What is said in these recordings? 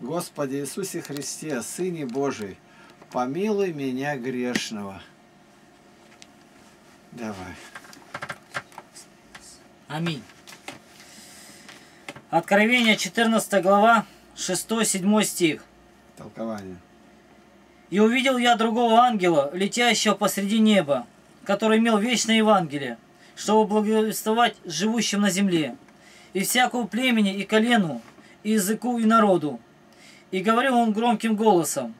Господи Иисусе Христе, Сыне Божий, помилуй меня грешного. Давай. Аминь. Откровение 14 глава, 6-7 стих. Толкование. «И увидел я другого ангела, летящего посреди неба, который имел вечное Евангелие, чтобы благовествовать живущим на земле, и всякому племени, и колену, и языку, и народу. И говорил он громким голосом: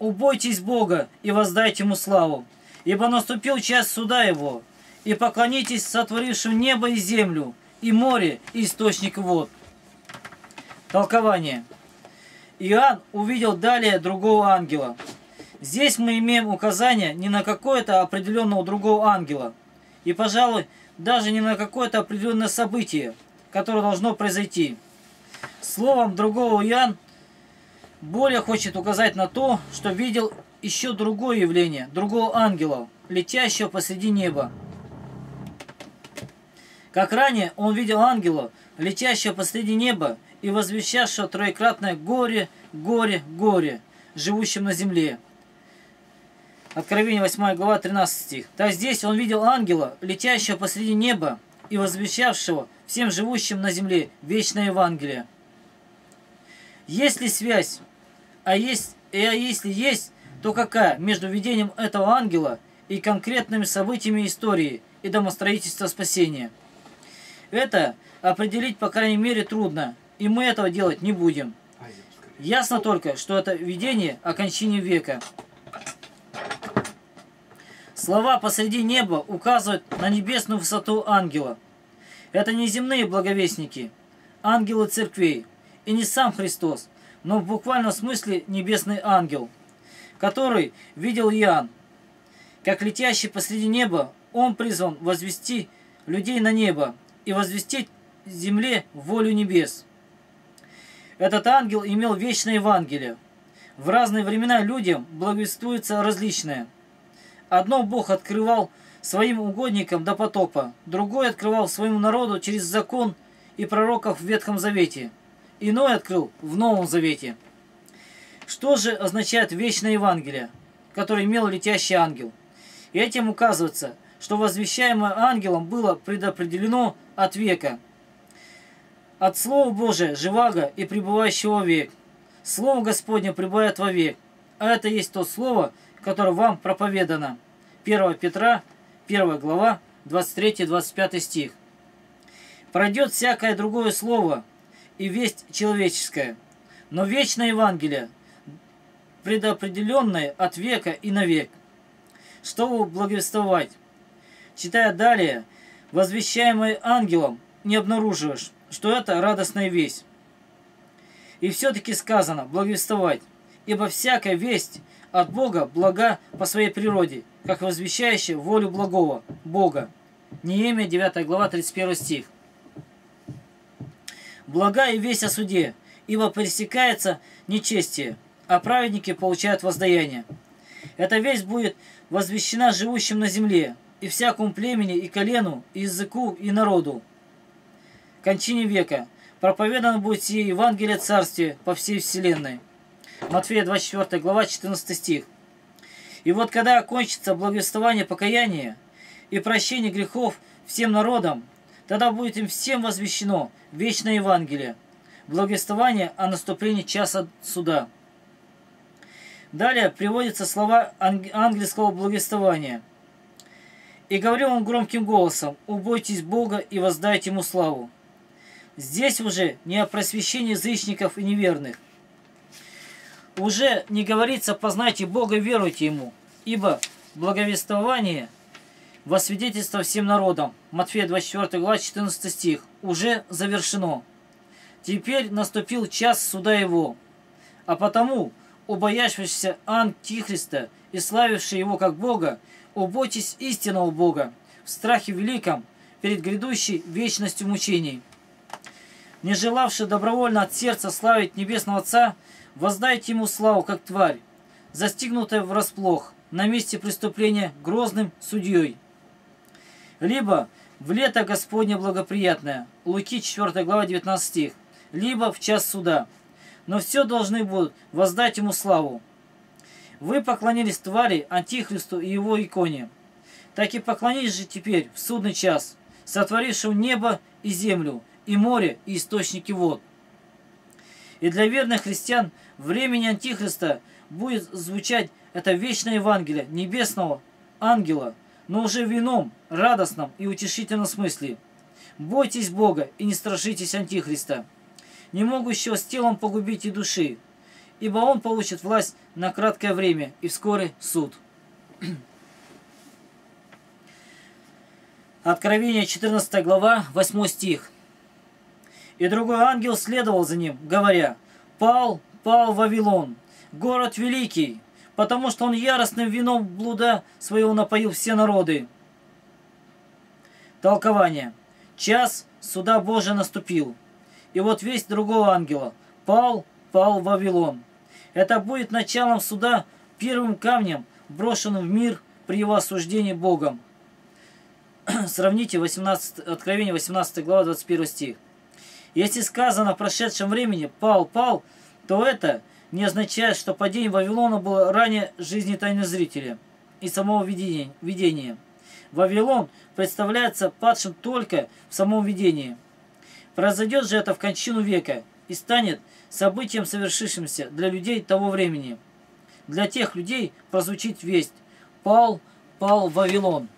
«Убойтесь Бога и воздайте Ему славу, ибо наступил час суда Его, и поклонитесь сотворившему небо и землю, и море, и источник вод». Толкование. Иоанн увидел далее другого ангела. Здесь мы имеем указание не на какое-то определенного другого ангела, и, пожалуй, даже не на какое-то определенное событие, которое должно произойти. Словом, другого Иоанн более хочет указать на то, что видел еще другое явление, другого ангела, летящего посреди неба. Как ранее, он видел ангела, летящего посреди неба и возвещавшего троекратное горе, горе, горе, живущим на земле. Откровение 8 глава 13 стих. «Так здесь он видел ангела, летящего посреди неба и возвещавшего всем живущим на земле вечное Евангелие». Есть ли связь? А если есть, то какая между видением этого ангела и конкретными событиями истории и домостроительства спасения? Это определить, по крайней мере, трудно, и мы этого делать не будем. Ясно только, что это видение о кончине века. Слова «посреди неба» указывают на небесную высоту ангела. Это не земные благовестники, ангелы церквей, и не сам Христос, но в буквальном смысле небесный ангел, который видел Иоанн. Как летящий посреди неба, он призван возвести людей на небо и возвестить земле волю небес. Этот ангел имел вечное Евангелие. В разные времена людям благовествуется различное. Одно Бог открывал своим угодникам до потопа, другое открывал своему народу через закон и пророков в Ветхом Завете, иное открыл в Новом Завете. Что же означает вечное Евангелие, которое имел летящий ангел? И этим указывается, что возвещаемое ангелом было предопределено от века. От Слова Божия живаго и пребывающего век. Слово Господне пребывает вовек, а это есть то Слово, которое вам проповедано. 1 Петра, 1 глава, 23-25 стих. «Пройдет всякое другое слово и весть человеческая, но вечное Евангелие, предопределенное от века и навек, чтобы благовествовать». Читая далее, возвещаемое ангелом, не обнаруживаешь, что это радостная весть. И все-таки сказано «благовествовать», ибо всякая весть от Бога блага по своей природе, как возвещающая волю благого Бога. Неемия 9 глава 31 стих. «Блага и весть о суде, ибо пресекается нечестие, а праведники получают воздаяние». Эта весть будет возвещена живущим на земле, и всякому племени, и колену, и языку, и народу. Кончине века проповедано будет сие Евангелие Царствия по всей вселенной. Матфея 24 глава 14 стих. «И вот когда окончится благовествование покаяния и прощение грехов всем народам, тогда будет им всем возвещено вечное Евангелие, благовествование о наступлении часа суда». Далее приводятся слова ангельского благовествования. «И говорил он громким голосом: убойтесь Бога и воздайте Ему славу». Здесь уже не о просвещении язычников и неверных. Уже не говорится «познайте Бога и веруйте Ему», ибо благовествование во свидетельство всем народам, Матфея 24 глава 14 стих, уже завершено. Теперь наступил час суда Его, а потому, убоявшийся Антихриста и славивший Его как Бога, убойтесь истинного Бога в страхе великом перед грядущей вечностью мучений. Не желавший добровольно от сердца славить Небесного Отца, воздайте Ему славу, как тварь, застигнутая врасплох на месте преступления грозным судьей. Либо в лето Господне благоприятное, Луки 4 глава 19 стих, либо в час суда. но все должны будут воздать ему славу. Вы поклонились твари, Антихристу и его иконе. Так и поклонились же теперь в судный час, сотворившему небо и землю, и море, и источники вод. И для верных христиан времени Антихриста будет звучать это вечное Евангелие небесного ангела, но уже в ином, радостном и утешительном смысле. Бойтесь Бога и не страшитесь Антихриста, не могущего с телом погубить и души, ибо он получит власть на краткое время и вскоре суд. Откровение 14 глава, 8 стих. И другой ангел следовал за ним, говоря: «Пал, пал Вавилон, город великий, потому что он яростным вином блуда своего напоил все народы». Толкование. Час суда Божия наступил. И вот весть другого ангела: «Пал, пал Вавилон». Это будет началом суда, первым камнем, брошенным в мир при его осуждении Богом. Сравните Откровение 18 глава 21 стих. Если сказано в прошедшем времени «пал, пал», то это не означает, что падение Вавилона было ранее жизни тайны зрителя и самого видения. Вавилон представляется падшим только в самом видении. Произойдет же это в кончину века и станет событием, совершившимся для людей того времени. Для тех людей прозвучит весть «пал, пал Вавилон».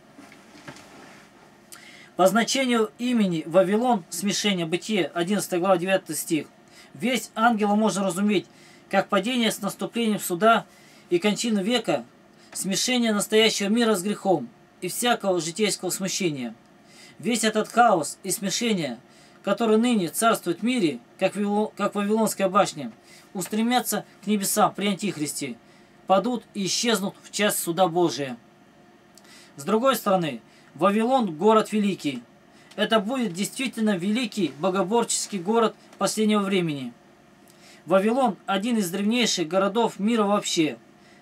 По значению имени Вавилон, смешение, Бытие, 11 глава, 9 стих, весть ангела можно разуметь как падение с наступлением суда и кончину века, смешение настоящего мира с грехом и всякого житейского смущения. Весь этот хаос и смешение, которые ныне царствуют в мире, как Вавилонская башня, устремятся к небесам при Антихристе, падут и исчезнут в час суда Божия. С другой стороны, Вавилон – город великий. Это будет действительно великий богоборческий город последнего времени. Вавилон – один из древнейших городов мира вообще.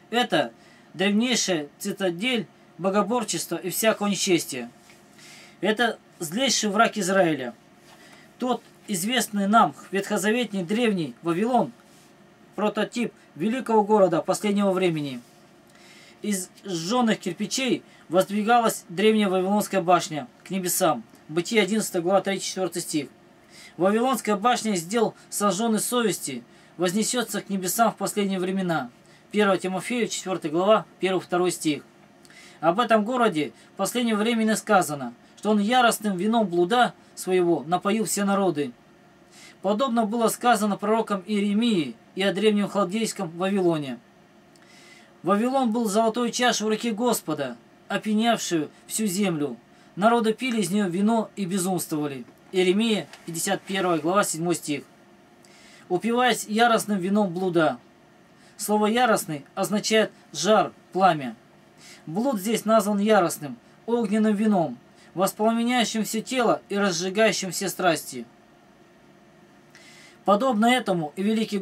Это древнейшая цитадель богоборчества и всякого нечестия. Это злейший враг Израиля. Тот известный нам ветхозаветный древний Вавилон – прототип великого города последнего времени. Из сжженных кирпичей воздвигалась древняя Вавилонская башня к небесам. Бытие 11 глава 3-4 стих. Вавилонская башня из дел сожженной совести вознесется к небесам в последние времена. 1 Тимофею 4 глава 1-2 стих. Об этом городе в последнее время сказано, что он яростным вином блуда своего напоил все народы. Подобно было сказано пророком Иеремии и о древнем халдейском Вавилоне. Вавилон был золотой чашей в руке Господа, опьянявшую всю землю. Народы пили из нее вино и безумствовали. Иеремия 51 глава 7 стих. Упиваясь яростным вином блуда. Слово «яростный» означает «жар», «пламя». Блуд здесь назван яростным, огненным вином, воспламеняющим все тело и разжигающим все страсти. Подобно этому и великий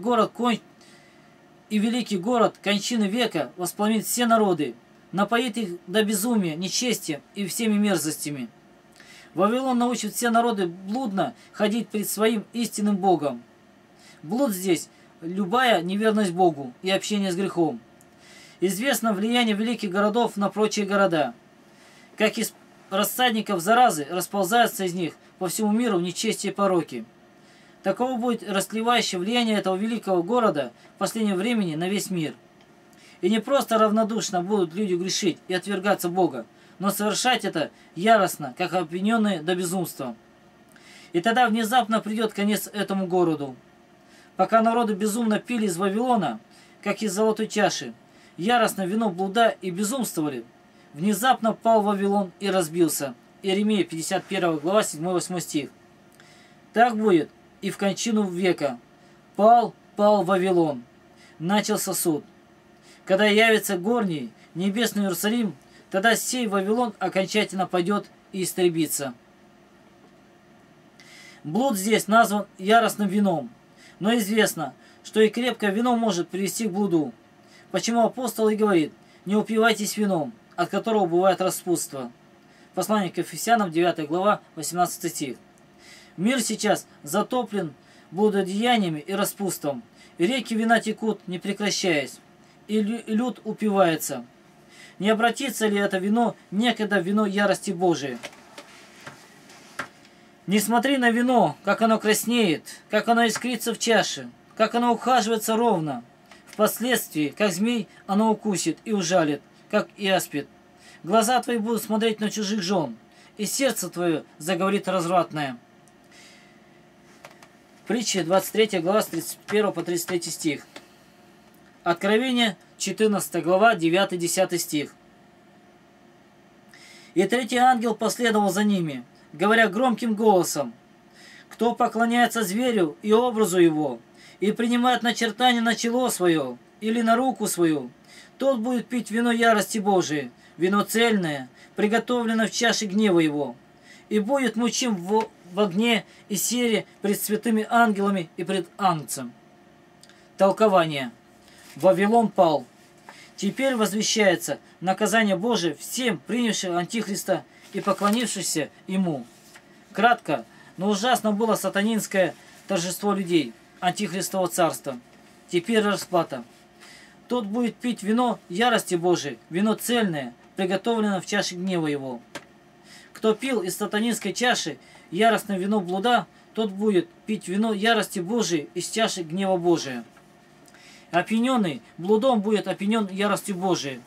город кончины века воспламенит все народы, напоит их до безумия, нечестия и всеми мерзостями. Вавилон научит все народы блудно ходить перед своим истинным Богом. Блуд здесь – любая неверность Богу и общение с грехом. Известно влияние великих городов на прочие города. Как из рассадников заразы расползаются из них по всему миру нечестие и пороки. Таково будет расливающее влияние этого великого города в последнее время на весь мир. И не просто равнодушно будут люди грешить и отвергаться Бога, но совершать это яростно, как обвиненные до безумства. И тогда внезапно придет конец этому городу. Пока народы безумно пили из Вавилона, как из золотой чаши, яростно вино блуда и безумствовали, внезапно пал Вавилон и разбился. Иеремия 51 глава 7-8 стих. Так будет и в кончину века. Пал, пал Вавилон. Начался суд. Когда явится горний, небесный Иерусалим, тогда сей Вавилон окончательно падет и истребится. Блуд здесь назван яростным вином. Но известно, что и крепкое вино может привести к блуду. Почему апостол и говорит: «Не упивайтесь вином, от которого бывает распутство». Послание к Ефесянам 9 глава 18 стих. Мир сейчас затоплен блудодеяниями и распутством, Реки вина текут, не прекращаясь, и люд упивается. Не обратится ли это вино некогда в вино ярости Божией? Не смотри на вино, как оно краснеет, как оно искрится в чаше, как оно ухаживается ровно. Впоследствии, как змей, оно укусит и ужалит, как и аспид. Глаза твои будут смотреть на чужих жен, и сердце твое заговорит развратное. Притча 23 глава с 31 по 33 стих. Откровение 14 глава 9-10 стих. И третий ангел последовал за ними, говоря громким голосом: «Кто поклоняется зверю и образу его, и принимает начертание на чело свое или на руку свою, тот будет пить вино ярости Божией, вино цельное, приготовлено в чаше гнева его, и будет мучим в огне и сере пред святыми ангелами и пред Агнцем». Толкование. Вавилон пал. Теперь возвещается наказание Божие всем, принявшим Антихриста и поклонившихся ему. Кратко, но ужасно было сатанинское торжество людей, Антихристово царство. Теперь расплата. Тот будет пить вино ярости Божией, вино цельное, приготовлено в чаше гнева его. Кто пил из сатанинской чаши яростное вино блуда, тот будет пить вино ярости Божией из чаши гнева Божия. Опьяненный блудом будет опьянен яростью Божией.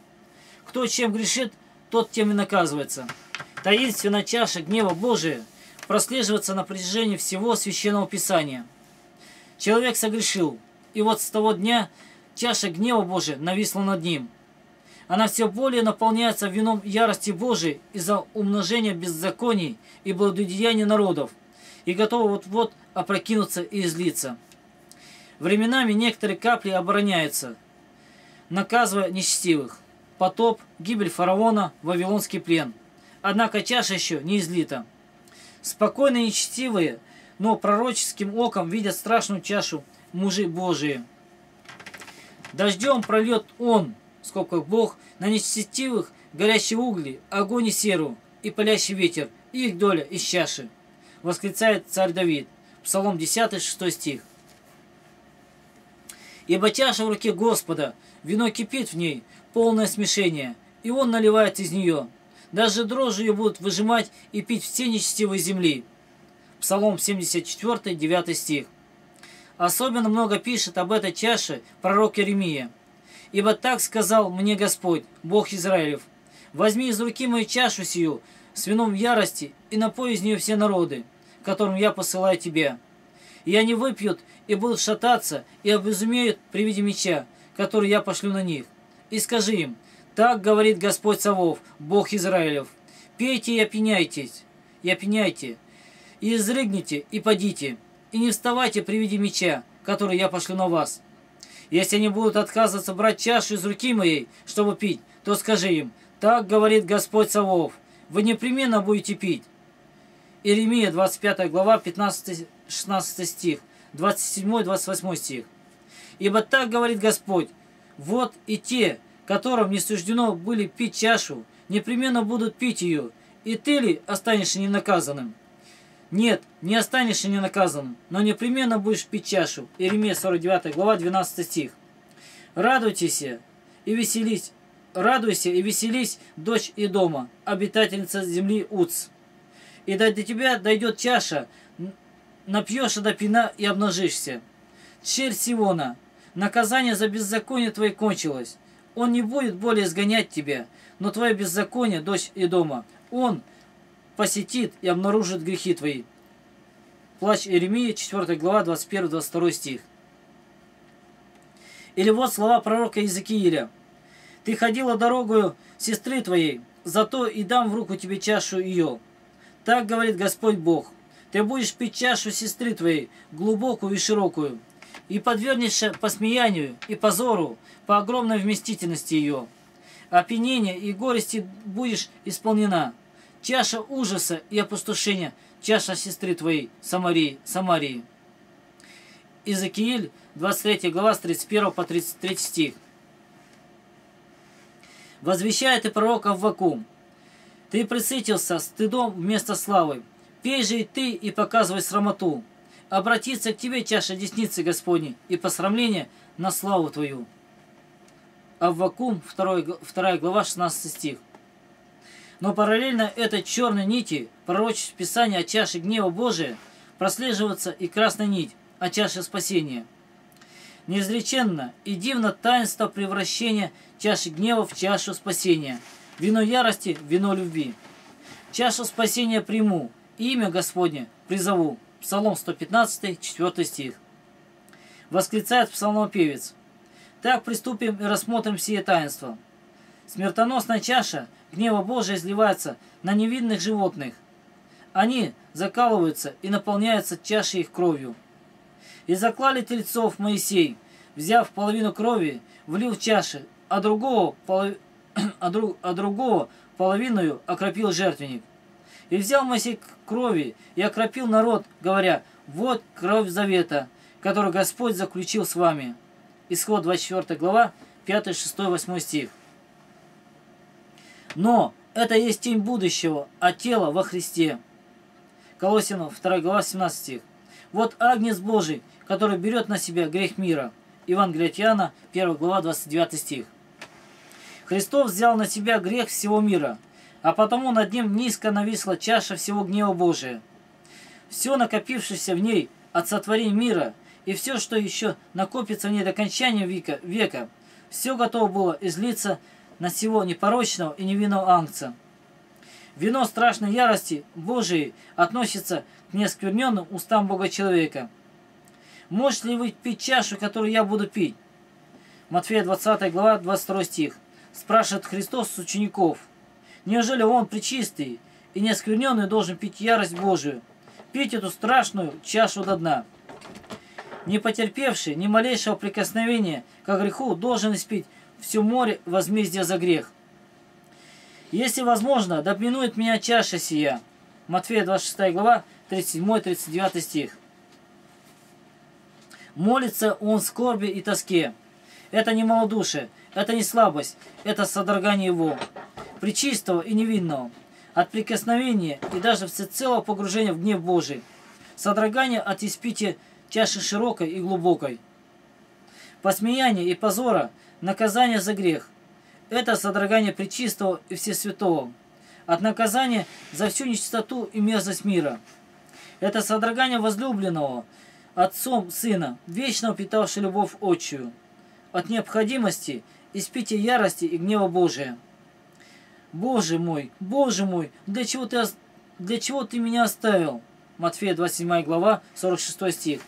Кто чем грешит, тот тем и наказывается. Таинственная чаша гнева Божия прослеживается на протяжении всего Священного Писания. Человек согрешил, и вот с того дня чаша гнева Божия нависла над ним. Она все более наполняется вином ярости Божией из-за умножения беззаконий и блудодеяний народов, и готова вот-вот опрокинуться и излиться. Временами некоторые капли обороняются, наказывая нечестивых: потоп, гибель фараона, вавилонский плен. Однако чаша еще не излита. Спокойно нечестивые, но пророческим оком видят страшную чашу мужи Божии. Дождем прольет он, в скобках Бог, на нечестивых горящие угли, огонь и серу, и палящий ветер, и их доля из чаши, восклицает царь Давид. Псалом 10, 6 стих. Ибо чаша в руке Господа, вино кипит в ней, полное смешение, и он наливает из нее. Даже дрожжи ее будут выжимать и пить все нечестивые земли. Псалом 74, 9 стих. Особенно много пишет об этой чаше пророк Иеремия. «Ибо так сказал мне Господь, Бог Израилев: возьми из руки мою чашу сию с вином ярости и напой из нее все народы, которым я посылаю тебя. И они выпьют, и будут шататься, и обезумеют при виде меча, который я пошлю на них. И скажи им: так говорит Господь Савов, Бог Израилев: пейте и опьяняйтесь, и изрыгните, и падите, и не вставайте при виде меча, который я пошлю на вас. Если они будут отказываться брать чашу из руки моей, чтобы пить, то скажи им: так говорит Господь Савов, вы непременно будете пить». Иеремия 25 глава 15-16 стих, 27-28 стих. «Ибо так говорит Господь: вот и те, которым не суждено были пить чашу, непременно будут пить ее, и ты ли останешься ненаказанным? Нет, не останешься ненаказанным, но непременно будешь пить чашу». Иеремия 49 глава 12 стих. «Радуйся и веселись, дочь Идома, обитательница земли Уц. И до тебя дойдет чаша, напьешься до пина и обнажишься. Черь Сиона, наказание за беззаконие твое кончилось. Он не будет более изгонять тебя, но твое беззаконие, дочь Идома, он посетит и обнаружит грехи твои». Плач Иеремии, 4 глава, 21-22 стих. Или вот слова пророка Иезекииля: «Ты ходила дорогою сестры твоей, зато и дам в руку тебе чашу ее. Так говорит Господь Бог: ты будешь пить чашу сестры твоей, глубокую и широкую, и подвергнешься посмеянию и позору по огромной вместительности ее. Опьянение и горести будешь исполнена. Чаша ужаса и опустошения, чаша сестры твоей, Самарии. Иезекииль, 23 глава, с 31 по 33 стих. Возвещает и пророк Аввакум: «Ты пресытился стыдом вместо славы. Пей же и ты, и показывай срамоту. обратится к тебе чаша десницы Господней, и посрамление на славу твою». Аввакум, 2 глава, 16 стих. Но параллельно этой черной нити пророчеств Писания о чаше гнева Божия прослеживается и красная нить о чаше спасения. Неизреченно и дивно таинство превращения чаши гнева в чашу спасения, вино ярости, вино любви. «Чашу спасения приму, имя Господне призову». Псалом 115, 4 стих. Восклицает псалмопевец. Так приступим и рассмотрим сие таинство. Смертоносная чаша гнева Божия изливается на невинных животных. Они закалываются и наполняются чашей их кровью. «И заклали тельцов Моисей, взяв половину крови, влил в чаши, а другого половиною окропил жертвенник. И взял Моисей крови и окропил народ, говоря: вот кровь завета, которую Господь заключил с вами». Исход 24 глава, 5, 6, 8 стих. Но это есть тень будущего, а тело во Христе. Колоссянам 2 глава, 17 стих. «Вот Агнец Божий, который берет на себя грех мира». Евангелие от Иоанна, 1 глава, 29 стих. Христос взял на себя грех всего мира, а потому над ним низко нависла чаша всего гнева Божия. Все накопившееся в ней от сотворения мира и все, что еще накопится в ней до окончания века, все готово было излиться на сего непорочного и невинного Агнца. Вино страшной ярости Божией относится к неоскверненным устам Бога человека. «Можете ли вы пить чашу, которую я буду пить?» Матфея 20 глава, 22 стих. Спрашивает Христос с учеников. Неужели он пречистый и неоскверненный должен пить ярость Божию, пить эту страшную чашу до дна? Не потерпевший ни малейшего прикосновения к греху должен испить все море возмездия за грех. «Если возможно, да поминует меня чаша сия». Матфея 26 глава, 37-39 стих. Молится он в скорби и тоске. Это не малодушие, это не слабость, это содрогание его, пречистого и невинного, от прикосновения и даже всецелого погружения в гнев Божий, содрогание от испития чаши широкой и глубокой. Посмеяние и позора, наказание за грех. Это содрогание пречистого и всесвятого, от наказания за всю нечистоту и мерзость мира. Это содрогание возлюбленного, отцом сына, вечно питавшего любовь отчую, от необходимости испития ярости и гнева Божия. Боже мой, для чего ты меня оставил?» Матфея 27 глава, 46 стих.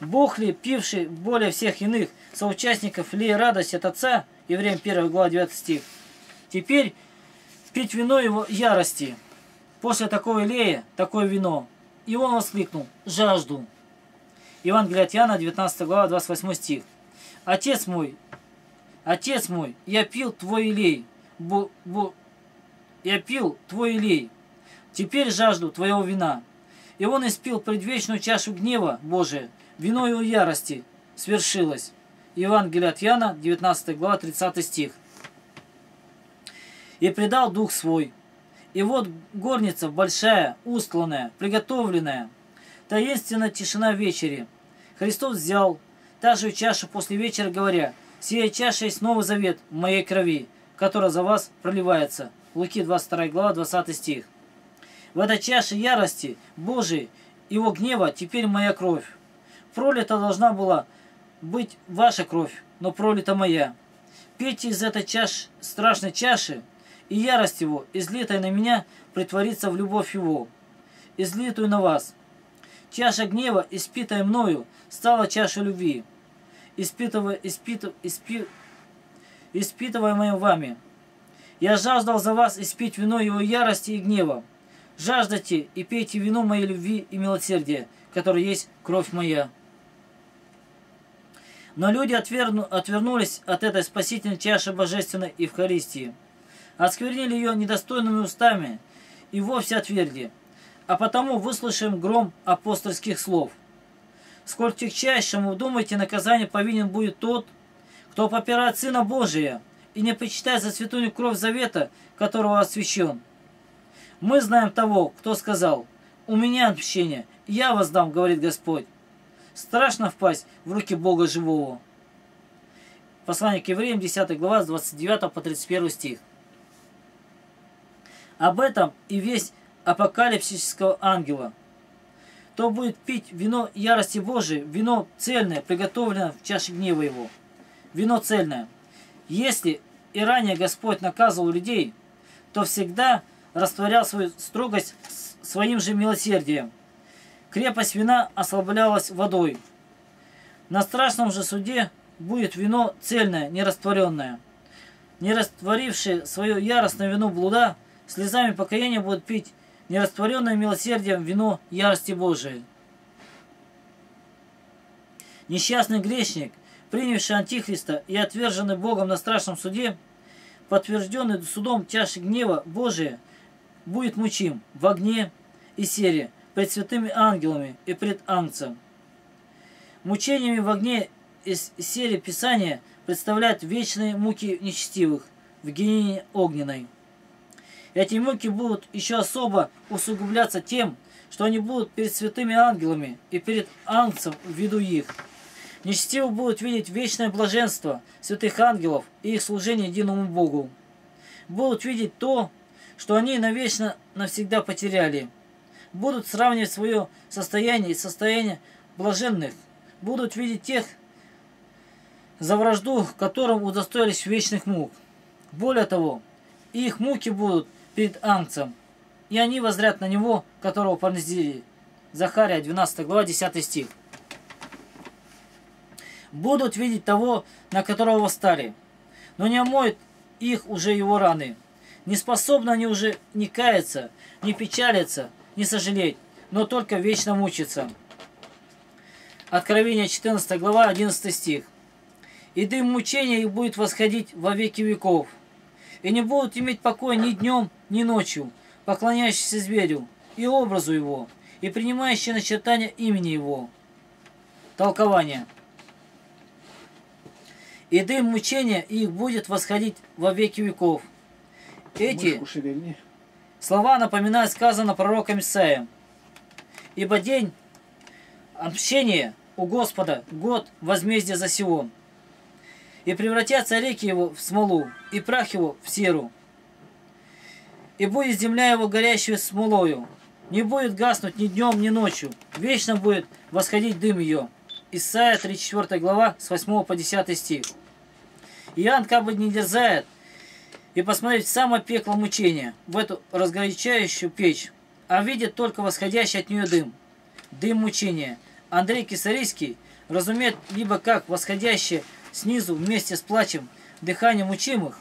Бог ли, пивший более всех иных соучастников ли радость от Отца, Евреям 1 глава 9 стих, теперь пить вино его ярости? После такого елея такое вино. И он воскликнул: «Жажду». Евангелие от Иоанна, 19 глава, 28 стих. Отец мой, я пил твой елей, теперь жажду твоего вина». И он испил предвечную чашу гнева Божия, вино его ярости свершилось. Евангелие от Иоанна, 19 глава, 30 стих. «И предал дух свой. И вот горница большая, устланная, приготовленная. Таинственная тишина вечери. Христос взял та же чашу после вечера, говоря: сия чаша есть новый завет в моей крови, которая за вас проливается». Луки 22 глава, 20 стих. «В этой чаше ярости Божией, его гнева, теперь моя кровь. Пролита должна была быть ваша кровь, но пролита моя. Пейте из этой страшной чаши, и ярость его, излитая на меня, притворится в любовь его, излитую на вас. Чаша гнева, испитая мною, стала чашей любви, испытываемая вами. Я жаждал за вас испить вино его ярости и гнева. Жаждайте и пейте вино моей любви и милосердия, которое есть кровь моя». Но люди отвернулись от этой спасительной чаши божественной Евхаристии, осквернили ее недостойными устами и вовсе отвергли. А потому выслушаем гром апостольских слов. «Сколь тягчайшему, думайте, наказание повинен будет тот, кто попирает Сына Божия и не почитает за святую кровь завета, которого освящен. Мы знаем того, кто сказал: У меня отпущение, я воздам, говорит Господь. Страшно впасть в руки Бога живого. Послание к Евреям, 10 глава, с 29 по 31 стих. Об этом и весть апокалипсического ангела. То будет пить вино ярости Божией, вино цельное, приготовленное в чаше гнева его. Вино цельное. Если и ранее Господь наказывал людей, то всегда растворял свою строгость своим же милосердием. Крепость вина ослаблялась водой. На страшном же суде будет вино цельное, нерастворенное. Не растворившие свое яростное вино блуда, слезами покаяния будут пить нерастворенное милосердием вино ярости Божией. Несчастный грешник, принявший Антихриста и отверженный Богом на страшном суде, подтвержденный судом чаши гнева Божия, будет мучим в огне и сере пред святыми ангелами и пред Агнцем. Мучениями в огне и сере Писания представляют вечные муки нечестивых в гиене огненной. Эти муки будут еще особо усугубляться тем, что они будут перед святыми ангелами и перед Агнцем в виду их. Нечестивы будут видеть вечное блаженство святых ангелов и их служение единому Богу. Будут видеть то, что они навечно навсегда потеряли. Будут сравнивать свое состояние и состояние блаженных. Будут видеть тех, за вражду которым удостоились вечных мук. Более того, их муки будут перед Агнцем, и они воззрят на него, которого пронзили. Захария, 12 глава, 10 стих. Будут видеть того, на которого восстали, но не омоют их уже его раны. Не способны они уже ни каяться, ни печалиться, ни сожалеть, но только вечно мучиться. Откровение, 14 глава, 11 стих. И дым мучения их будет восходить во веки веков, и не будут иметь покоя ни днем, ни ночью, поклоняющиеся зверю и образу его, и принимающие начертания имени его. Толкование. И дым мучения их будет восходить во веки веков. Эти слова напоминают сказано пророком Исаием. Ибо день отмщения у Господа, год возмездия за Сион. И превратятся реки его в смолу, и прах его в серу. И будет земля его горящую смолою. Не будет гаснуть ни днем, ни ночью. Вечно будет восходить дым ее. Исайя 34 глава с 8 по 10 стих. Иоанн как бы не дерзает и посмотреть в самое пекло мучения, в эту разгорячающую печь, а видит только восходящий от нее дым. Дым мучения. Андрей Кисарийский разумеет либо как восходящее снизу вместе с плачем дыхание мучимых,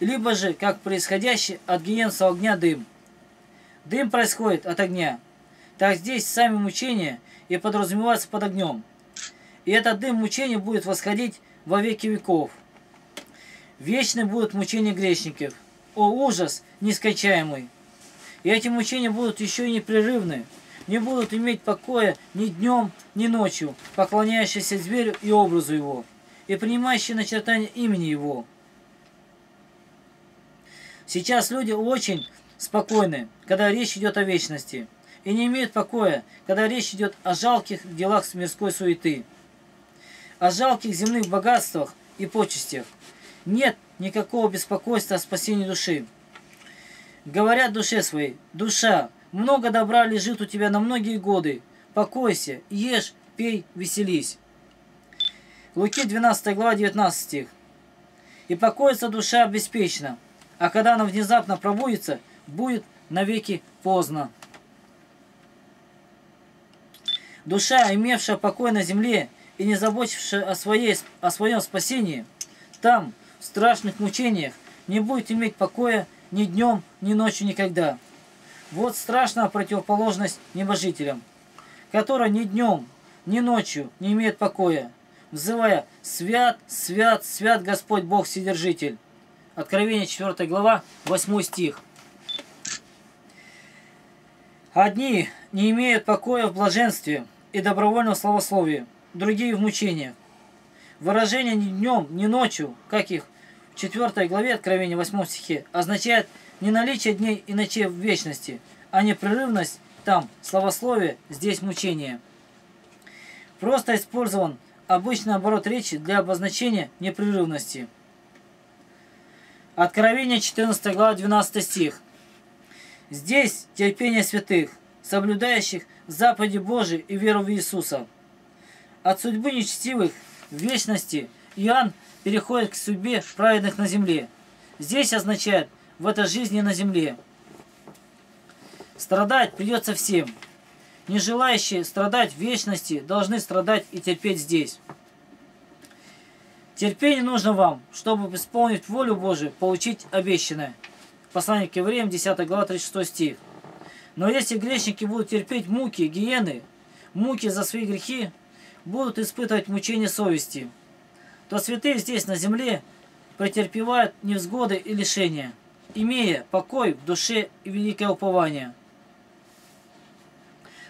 либо же как происходящий от гиенского огня дым. Дым происходит от огня. Так здесь сами мучения и подразумеваются под огнем. И этот дым мучения будет восходить во веки веков. Вечны будут мучения грешников. О, ужас нескончаемый! И эти мучения будут еще и непрерывны. Не будут иметь покоя ни днем, ни ночью, поклоняющиеся зверю и образу его, и принимающие начертания имени его. Сейчас люди очень спокойны, когда речь идет о вечности, и не имеют покоя, когда речь идет о жалких делах мирской суеты, о жалких земных богатствах и почестях. Нет никакого беспокойства о спасении души. Говорят душе своей: «Душа, много добра лежит у тебя на многие годы. Покойся, ешь, пей, веселись». Луки 12 глава 19 стих. «И покоится душа беспечно, а когда она внезапно пробудится, будет навеки поздно». Душа, имевшая покой на земле и не заботившая о своем спасении, там, в страшных мучениях, не будет иметь покоя ни днем, ни ночью никогда. Вот страшная противоположность небожителям, которые ни днем, ни ночью не имеют покоя, взывая: «Свят, свят, свят Господь Бог Вседержитель». Откровение 4 глава, 8 стих. Одни не имеют покоя в блаженстве и добровольном словословии, другие в мучениях. Выражение «ни днем, ни ночью», как их в 4 главе Откровения 8 стихе, означает не наличие дней и ночей в вечности, а непрерывность там словословие, здесь мучение. Просто использован обычный оборот речи для обозначения непрерывности. Откровение 14 глава 12 стих. Здесь терпение святых, соблюдающих заповеди Божии и веру в Иисуса. От судьбы нечестивых в вечности Иоанн переходит к судьбе праведных на земле. Здесь означает в этой жизни на земле. Страдать придется всем. Не желающие страдать в вечности должны страдать и терпеть здесь. Терпение нужно вам, чтобы исполнить волю Божию, получить обещанное. Послание к Евреям, 10 глава, 36 стих. Но если грешники будут терпеть муки, гиены, муки за свои грехи, будут испытывать мучение совести, то святые здесь на земле претерпевают невзгоды и лишения, имея покой в душе и великое упование.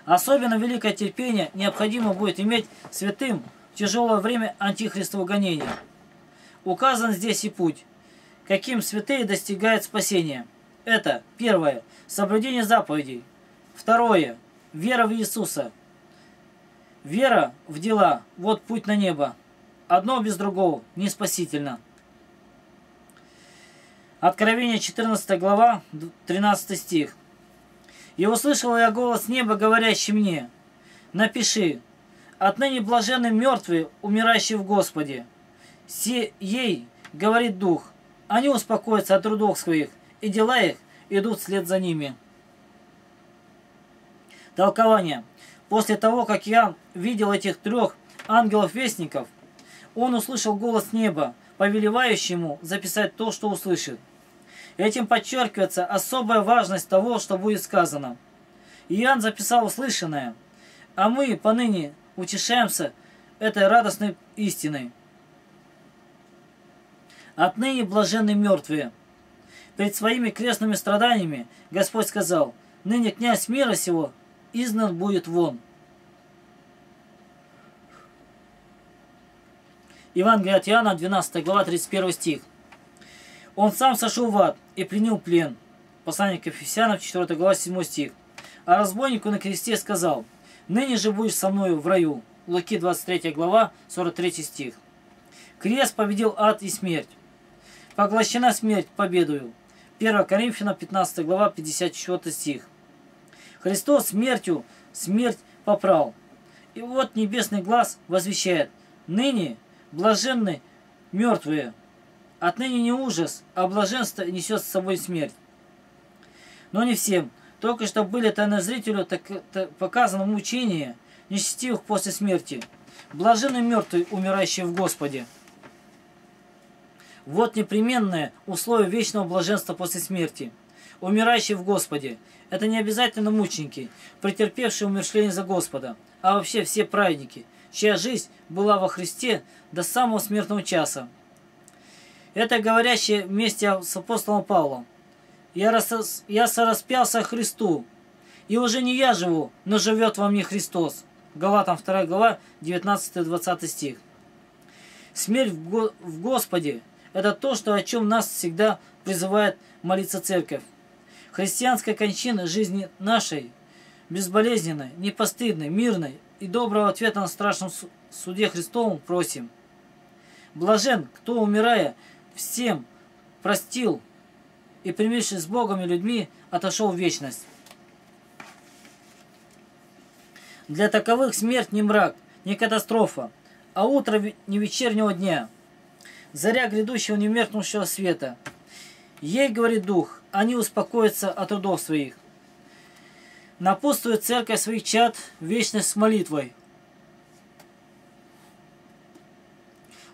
Особенно великое терпение необходимо будет иметь святым в тяжелое время антихристового гонения. Указан здесь и путь, каким святые достигают спасения. Это первое – соблюдение заповедей. Второе – вера в Иисуса. Вера в дела – вот путь на небо. Одно без другого – не спасительно. Откровение 14 глава, 13 стих. «И услышал я голос неба, говорящий мне: напиши, отныне блаженны мертвые, умирающие в Господе. Ей говорит Дух, они успокоятся от трудов своих, и дела их идут вслед за ними». Толкование. После того, как я видел этих трех ангелов-вестников, он услышал голос неба, повелевающий ему записать то, что услышит. Этим подчеркивается особая важность того, что будет сказано. Иоанн записал услышанное, а мы поныне утешаемся этой радостной истиной. Отныне блаженны мертвые. Перед своими крестными страданиями Господь сказал: «Ныне князь мира сего изгнан будет вон». Евангелие от Иоанна, 12 глава, 31 стих. «Он сам сошел в ад и принял плен». Послание к Ефесянам, 4 глава, 7 стих. «А разбойнику на кресте сказал: ныне же будешь со мною в раю». Луки, 23 глава, 43 стих. Крест победил ад и смерть. Поглощена смерть победою. 1 Коринфянам, 15 глава, 54 стих. Христос смертью смерть попрал. И вот небесный глаз возвещает: ныне блаженны мертвые. Отныне не ужас, а блаженство несет с собой смерть. Но не всем. Только что были тайнозрителю показано мучение нечестивых после смерти. Блаженны мертвые, умирающие в Господе. Вот непременное условие вечного блаженства после смерти. Умирающие в Господе. Это не обязательно мученики, претерпевшие умершление за Господа, а вообще все праведники, чья жизнь была во Христе до самого смертного часа. Это говорящее вместе с апостолом Павлом: «Я сораспялся Христу, и уже не я живу, но живет во мне Христос». Галатам 2 глава, 19-20 стих. Смерть в Господе – это то, что, о чем нас всегда призывает молиться Церковь. Христианская кончина жизни нашей, безболезненной, непостыдной, мирной, и доброго ответа на страшном суде Христовом просим. Блажен, кто, умирая, всем простил и, примирившись с Богом и людьми, отошел в вечность. Для таковых смерть не мрак, не катастрофа, а утро не вечернего дня, заря грядущего немеркнувшего света. Ей говорит Дух, они успокоятся от трудов своих. Напутствует церковь своих чад вечность с молитвой: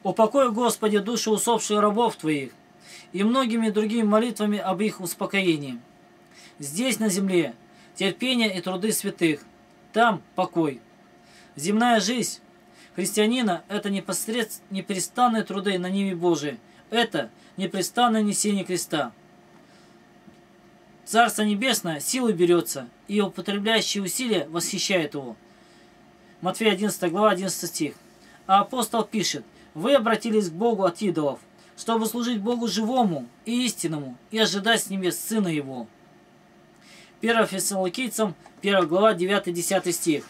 «Упокой, Господи, души усопших рабов Твоих», и многими другими молитвами об их успокоении. Здесь, на земле, терпение и труды святых, там покой. Земная жизнь христианина – это непрестанные труды на ниве Божией, это непрестанное несение креста. Царство Небесное силой берется, и употребляющие усилия восхищает его. Матфея 11 глава, 11 стих. А апостол пишет: «Вы обратились к Богу от идолов, чтобы служить Богу живому и истинному и ожидать с небес Сына Его». 1 Фессалоникийцам, 1 глава, 9-10 стих.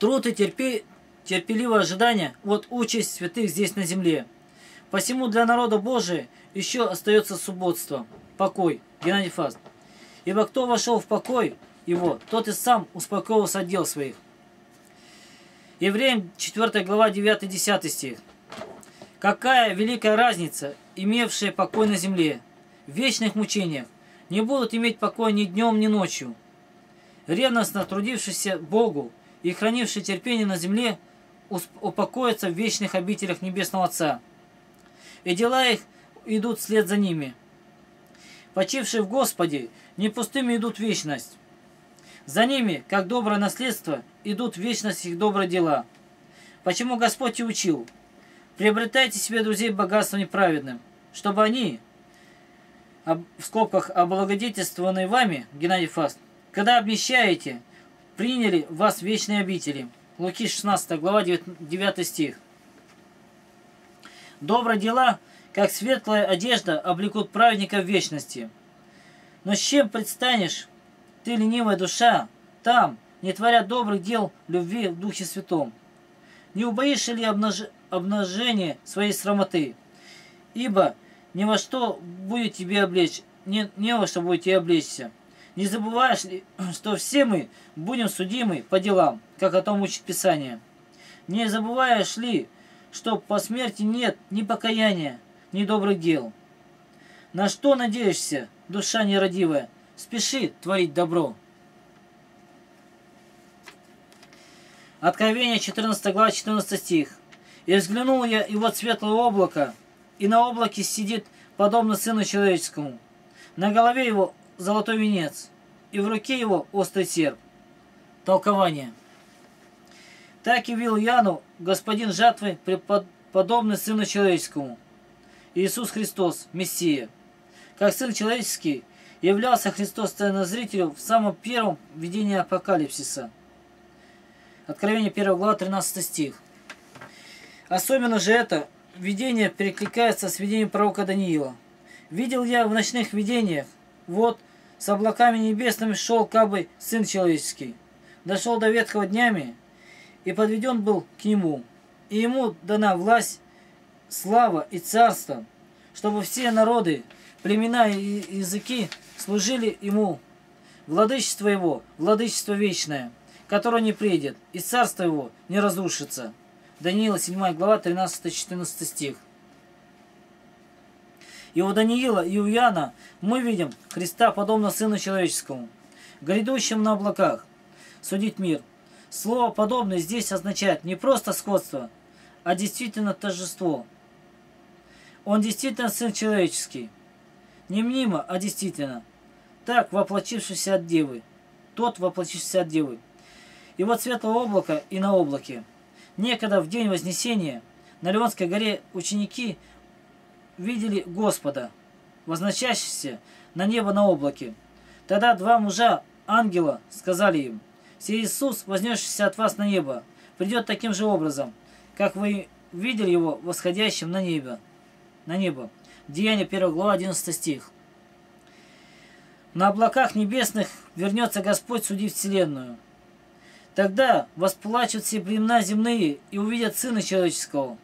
Труд и терпеливое ожидание – вот участь святых здесь на земле. Посему для народа Божия еще остается субботство, покой, Геннадий Фаст. Ибо кто вошел в покой его, тот и сам успокоился от дел своих. Евреям 4 глава 9-10 стих. Какая великая разница, имевшие покой на земле, в вечных мучениях, не будут иметь покоя ни днем, ни ночью. Ревностно трудившийся Богу и хранивший терпение на земле упокоятся в вечных обителях Небесного Отца, и дела их идут вслед за ними. Почившие в Господе, не пустыми идут в вечность. За ними, как доброе наследство, идут в вечность их добрые дела. Почему Господь и учил: приобретайте себе друзей богатства неправедным, чтобы они, в скобках, облагодетельствованные вами, Геннадий Фаст, когда обнищаете, приняли вас в вечные обители. Луки 16 глава 9 стих. Добрые дела, как светлая одежда, облекут праведника в вечности. Но с чем предстанешь, ты, ленивая душа, там, не творя добрых дел любви в Духе Святом? Не убоишься ли обнажения своей срамоты? Ибо ни во что будет тебе облечь, не во что будет тебе облечься. Не забываешь ли, что все мы будем судимы по делам, как о том учит Писание? Не забываешь ли, что по смерти нет ни покаяния, ни добрых дел? На что надеешься, душа нерадивая? Спеши творить добро. Откровение 14 глава 14 стих. «И взглянул я, и вот светлое облако, и на облаке сидит, подобно Сыну Человеческому. На голове его золотой венец, и в руке его острый серп». Толкование. «Так явил Иоанну Господин жатвы, подобный Сыну Человеческому». Иисус Христос, Мессия. Как Сын Человеческий являлся Христос Тайнозрителю в самом первом видении Апокалипсиса. Откровение 1 глава 13 стих. Особенно же это видение перекликается с видением пророка Даниила. «Видел я в ночных видениях, вот с облаками небесными шел кабы Сын Человеческий, дошел до ветхого днями, и подведен был к нему, и ему дана власть, слава и царство, чтобы все народы, племена и языки служили ему. Владычество его, владычество вечное, которое не придет, и царство его не разрушится». Даниила 7 глава 13-14 стих. И у Даниила, и у Иоанна мы видим Христа, подобно Сыну Человеческому, грядущим на облаках, судить мир. Слово «подобное» здесь означает не просто сходство, а действительно торжество. Он действительно Сын Человеческий. Не мнимо, а действительно. Так, воплотившийся от Девы. Тот, воплотившийся от Девы. И вот светлое облако, и на облаке. Некогда в день Вознесения на Ливонской горе ученики видели Господа, возносящегося на небо на облаке. Тогда два мужа, ангела, сказали им: «Сей Иисус, вознесшийся от вас на небо, придет таким же образом, как вы видели его восходящим на небо». Деяние 1 глава 11 стих. На облаках небесных вернется Господь судить вселенную. Тогда восплачут все племена земные и увидят Сына Человеческого,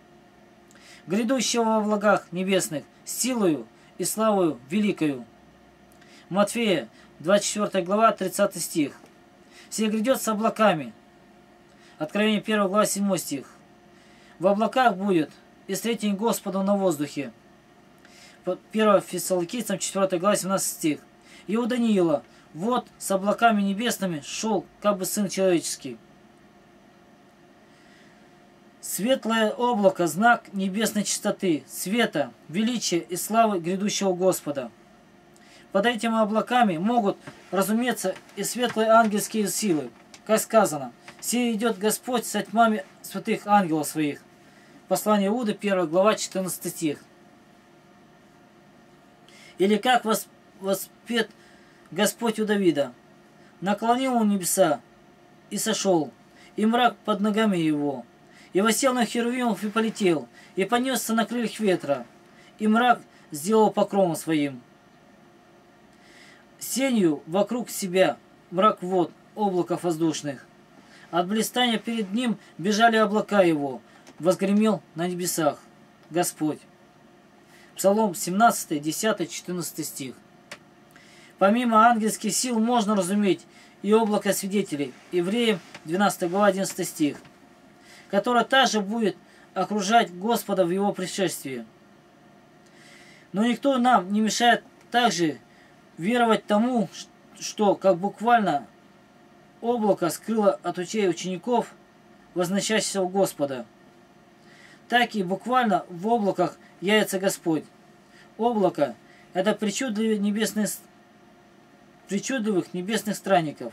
грядущего во облаках небесных, с силою и славою великою. Матфея 24 глава 30 стих. Все грядет с облаками. Откровение 1 глава 7 стих. В облаках будет, и встретим Господа на воздухе. 1 Фессалоникийцам 4 глава 17 стих. И у Даниила, вот с облаками небесными шел, как бы Сын Человеческий. Светлое облако – знак небесной чистоты, света, величия и славы грядущего Господа. Под этими облаками могут, разумеется, и светлые ангельские силы. Как сказано: «Сей идет Господь со тьмами святых ангелов своих». Послание Иуды, 1 глава, 14 стих. Или как воспет Господь у Давида: «Наклонил он небеса, и сошел, и мрак под ногами его, и восел на херувимов, и полетел, и понесся на крыльях ветра, и мрак сделал покровом своим». сенью вокруг себя мрак вод, облаков воздушных. От блистания перед ним бежали облака его, возгремел на небесах Господь. Псалом 17, 10, 14 стих. Помимо ангельских сил можно разуметь и облако свидетелей, Евреям 12 глава 11 стих, которое также будет окружать Господа в его пришествии. Но никто нам не мешает также веровать тому, что, как буквально облако скрыло от очей учеников, возносящихся у Господа, так и буквально в облаках явится Господь. Облако – это причудливых небесных странников.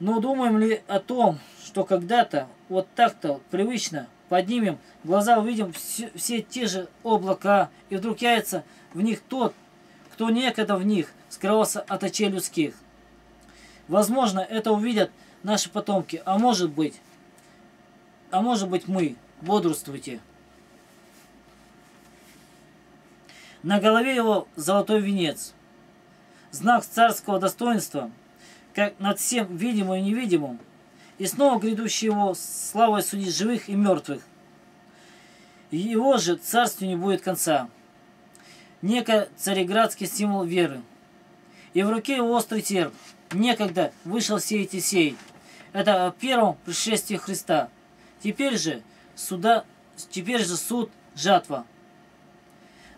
Но думаем ли о том, что когда-то, вот так-то привычно, поднимем глаза, увидим все те же облака, и вдруг явится в них тот, кто некогда в них скрывался от очей людских. Возможно, это увидят наши потомки, а может быть мы. Бодрствуйте. На голове его золотой венец, знак царского достоинства, как над всем видимым и невидимым, и снова грядущий его славой судить живых и мертвых. Его же царствию не будет конца. Некий цареградский символ веры. И в руке его острый серп. Некогда вышел сеять и сеять. Это о первом пришествии Христа. Теперь же суд жатва.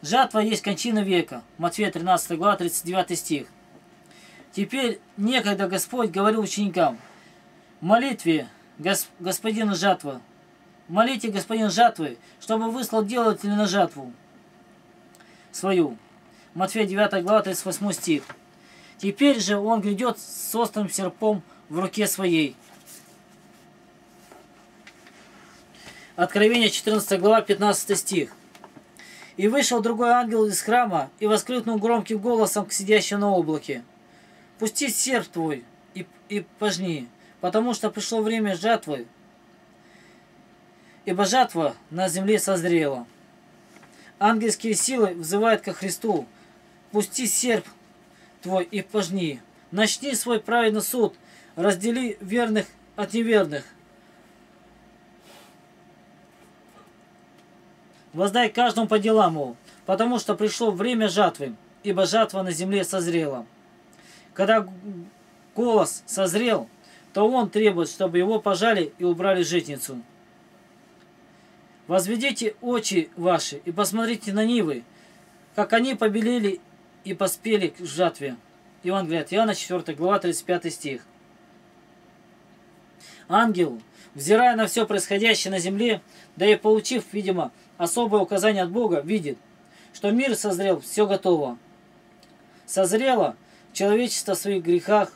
Жатва есть кончина века. Матфея 13 глава 39 стих. Теперь некогда Господь говорил ученикам: молитве Господину жатвы. Молите Господину жатвы, чтобы выслал делателя на жатву свою. Матфея 9 глава 38 стих. Теперь же он грядет с острым серпом в руке своей. Откровение 14 глава 15 стих. И вышел другой ангел из храма и воскликнул громким голосом к сидящему на облаке: пусти серп твой и пожни, потому что пришло время жатвы, ибо жатва на земле созрела. Ангельские силы взывают ко Христу: пусти серп твой и пожни, начни свой праведный суд, раздели верных от неверных. Воздай каждому по делам его, потому что пришло время жатвы, ибо жатва на земле созрела. Когда голос созрел, то он требует, чтобы его пожали и убрали житницу. Возведите очи ваши и посмотрите на нивы, как они побелели и поспели к жатве. Евангелие от Иоанна 4 глава 35 стих. Ангел, взирая на все происходящее на земле, да и получив, видимо, особое указание от Бога, видит, что мир созрел, все готово. Созрело человечество в своих грехах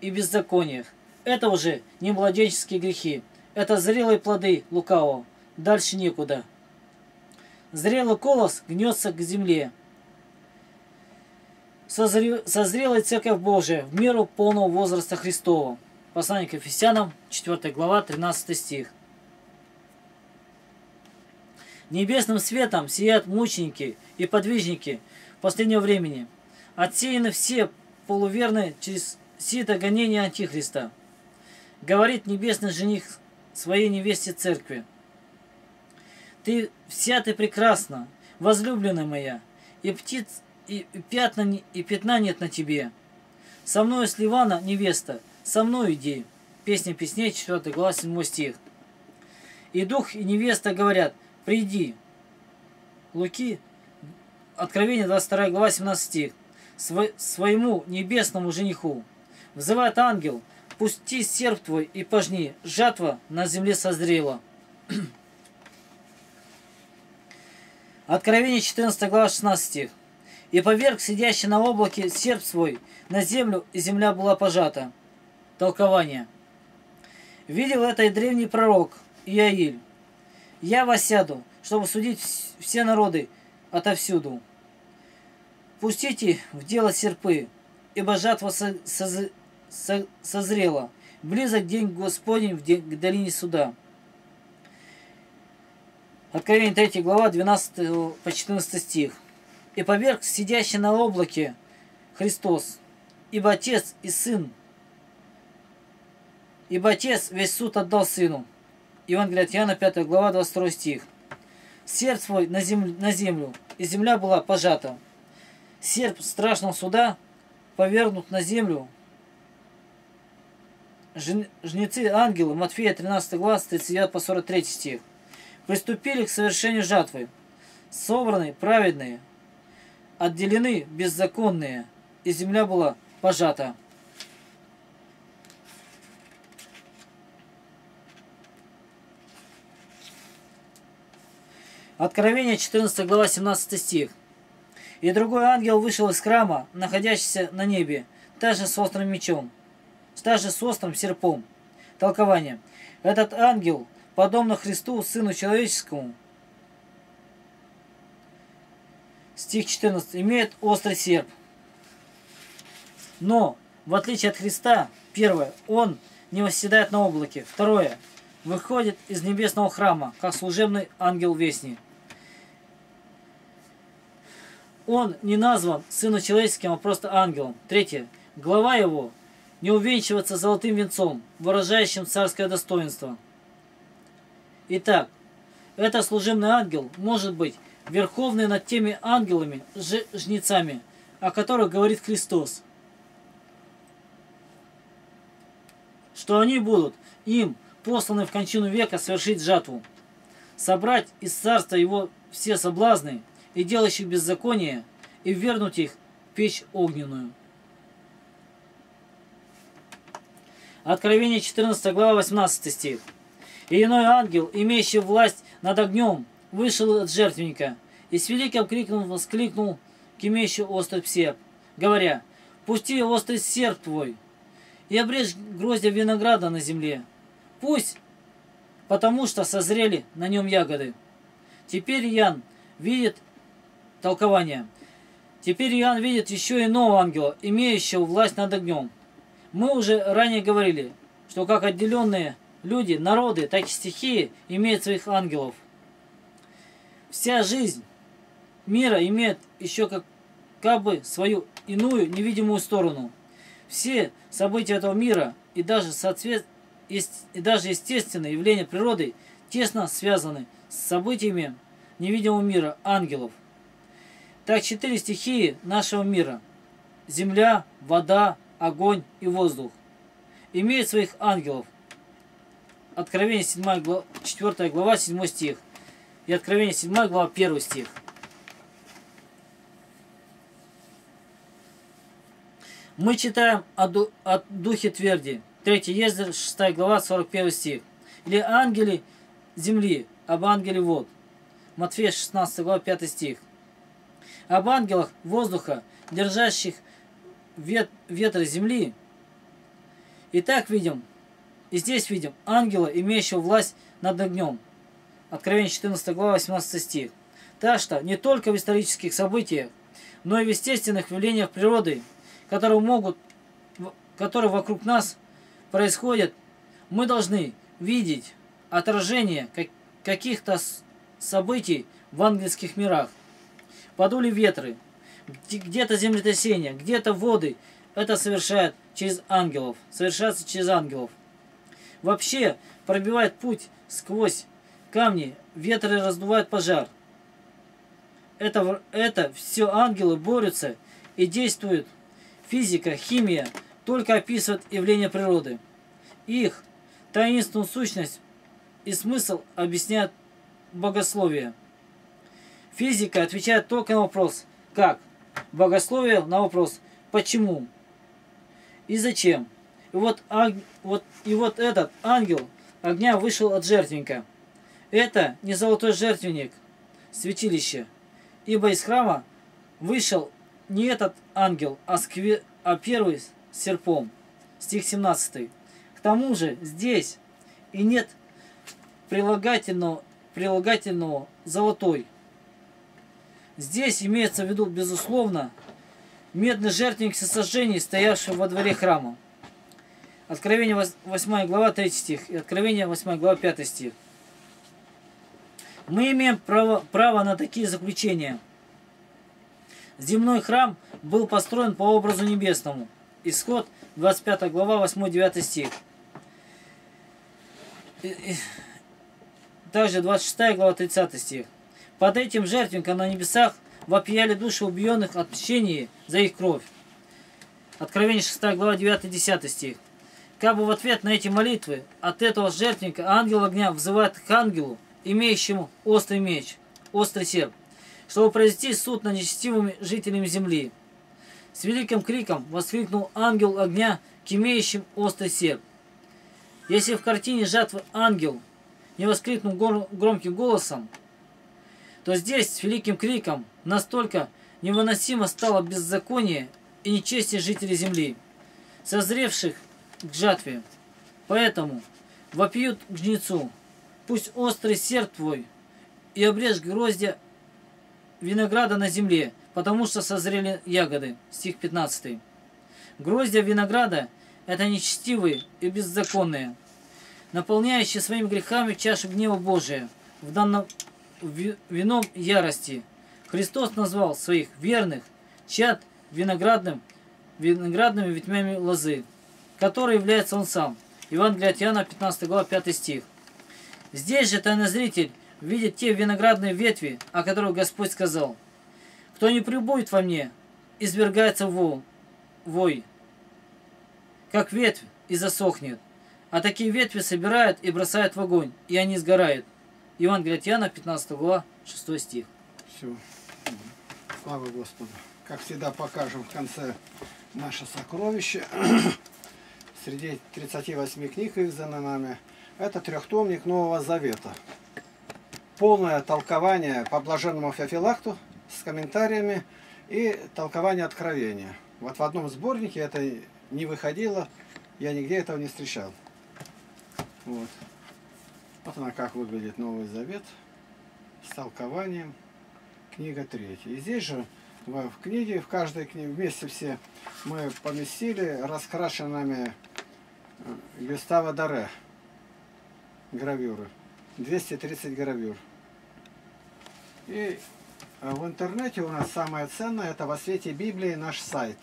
и беззакониях. Это уже не младенческие грехи, это зрелые плоды лукавого. Дальше некуда. Зрелый колос гнется к земле. Созрела Церковь Божия в меру полного возраста Христова. Послание к Ефесянам, 4 глава, 13 стих. Небесным светом сияют мученики и подвижники последнего времени. Отсеяны все полуверные через сито гонения Антихриста. Говорит небесный жених своей невесте церкви: ты вся ты прекрасна, возлюбленная моя, и птиц, и пятна нет на тебе. Со мною сливана невеста, со мною иди. Песня песней, 4 глава, 7 стих. И дух, и невеста говорят: приди. Луки, Откровение 22 глава 17 стих. Своему небесному жениху взывает ангел: пусти серп твой и пожни, жатва на земле созрела. Откровение 14 глава 16 стих. И поверг сидящий на облаке серп свой на землю, и земля была пожата. Толкование. Видел это и древний пророк Иаиль: я воссяду, чтобы судить все народы отовсюду. Пустите в дело серпы, ибо жатва созрела. Близок день Господень в долине суда. Откровение 3 глава 12 по 14 стих. И поверг сидящий на облаке Христос. Ибо Отец и Сын. Ибо Отец весь суд отдал Сыну. Евангелие от Иоанна, 5 глава, 22 стих. Серп свой на землю, и земля была пожата. Серп страшного суда повернут на землю. Жнецы ангелы, Матфея, 13 глава, 39 по 43 стих. Приступили к совершению жатвы. Собраны праведные, отделены беззаконные, и земля была пожата. Откровение, 14 глава, 17 стих. «И другой ангел вышел из храма, находящийся на небе, также с острым мечом, также с острым серпом». Толкование. Этот ангел, подобно Христу, Сыну Человеческому, стих 14, имеет острый серп. Но, в отличие от Христа, первое, он не восседает на облаке. Второе, выходит из небесного храма, как служебный ангел вестник. Он не назван Сыном Человеческим, а просто ангелом. Третье. Глава его не увенчивается золотым венцом, выражающим царское достоинство. Итак, этот служебный ангел может быть верховный над теми ангелами, жнецами, о которых говорит Христос, что они будут им посланы в кончину века совершить жатву, собрать из царства его все соблазны, и делающих беззаконие, и вернуть их в печь огненную. Откровение, 14 глава, 18 стих. «И иной ангел, имеющий власть над огнем, вышел от жертвенника, и с великим криком воскликнул к имеющему острый серп, говоря: «Пусти острый серп твой, и обрежь гроздья винограда на земле, пусть, потому что созрели на нем ягоды». Теперь Иоанн видит толкование. Теперь Иоанн видит еще иного ангела, имеющего власть над огнем. Мы уже ранее говорили, что как отделенные люди, народы, так и стихии имеют своих ангелов. Вся жизнь мира имеет еще как бы свою иную невидимую сторону. Все события этого мира и даже естественные явления природы тесно связаны с событиями невидимого мира ангелов. Так, 4 стихии нашего мира – земля, вода, огонь и воздух – имеют своих ангелов. Откровение, 4 глава, 7 стих. И Откровение, 7 глава, 1 стих. Мы читаем о Духе Тверди. 3 Ездер, 6 глава, 41 стих. Или ангеле земли, об ангеле вод. Матфея, 16 глава, 5 стих. Об ангелах воздуха, держащих ветры земли. Итак, видим, и здесь видим ангела, имеющего власть над огнем. Откровение, 14 глава, 18 стих. Так что не только в исторических событиях, но и в естественных явлениях природы, которые вокруг нас происходят, мы должны видеть отражение каких-то событий в ангельских мирах. Подули ветры, где-то землетрясение, где-то воды. Это совершается через ангелов. Вообще пробивает путь сквозь камни, ветры раздувают пожар. Это все ангелы борются и действуют. Физика, химия только описывают явления природы. Их таинственную сущность и смысл объясняют богословие. Физика отвечает только на вопрос «как?», богословие на вопрос «почему?» и «зачем?». И вот этот ангел огня вышел от жертвенника. Это не золотой жертвенник, святилище, ибо из храма вышел не этот ангел, а первый с серпом. Стих 17. К тому же здесь и нет прилагательного «золотой». Здесь имеется в виду, безусловно, медный жертвенник всесожжений, стоявший во дворе храма. Откровение, 8 глава, 3 стих, и Откровение, 8 глава, 5 стих. Мы имеем право на такие заключения. Земной храм был построен по образу небесному. Исход 25 глава 8-9 стих. Также 26 глава 30 стих. Под этим жертвенником на небесах вопияли души убиенных от мщения за их кровь. Откровение 6 глава 9-10 стих. Как бы в ответ на эти молитвы от этого жертвенника ангел огня взывает к ангелу, имеющему острый меч, острый серп, чтобы произвести суд над нечестивыми жителями земли. С великим криком воскликнул ангел огня к имеющим острый серп. Если в картине жатвы ангел не воскликнул громким голосом, то здесь с великим криком настолько невыносимо стало беззаконие и нечестие жителей земли, созревших к жатве. Поэтому вопиют к жнецу: пусть острый серп твой, и обрежь гроздья винограда на земле, потому что созрели ягоды. Стих 15. Гроздья винограда – это нечестивые и беззаконные, наполняющие своими грехами чашу гнева Божия, в данном вином ярости. Христос назвал своих верных чад виноградными ветвями лозы, который является Он Сам. Евангелие от Иоанна, 15 глава, 5 стих. Здесь же тайнозритель видит те виноградные ветви, о которых Господь сказал: «Кто не пребудет во мне, извергается в вой, как ветвь, и засохнет. А такие ветви собирают и бросают в огонь, и они сгорают». Евангелие от Иоанна, 15 глава, 6 стих. Все. Слава Господу. Как всегда, покажем в конце наше сокровище. Среди 38 книг, изданных нами, это трехтомник Нового Завета. Полное толкование по блаженному Феофилакту с комментариями и толкование Откровения. Вот в одном сборнике это не выходило, я нигде этого не встречал. Вот, вот она как выглядит, Новый Завет с толкованием, книга 3. И здесь же в книге, в каждой книге вместе все мы поместили раскрашенными Густаво Доре гравюры, 230 гравюр. И в интернете у нас самое ценное — это «Во свете Библии» наш сайт,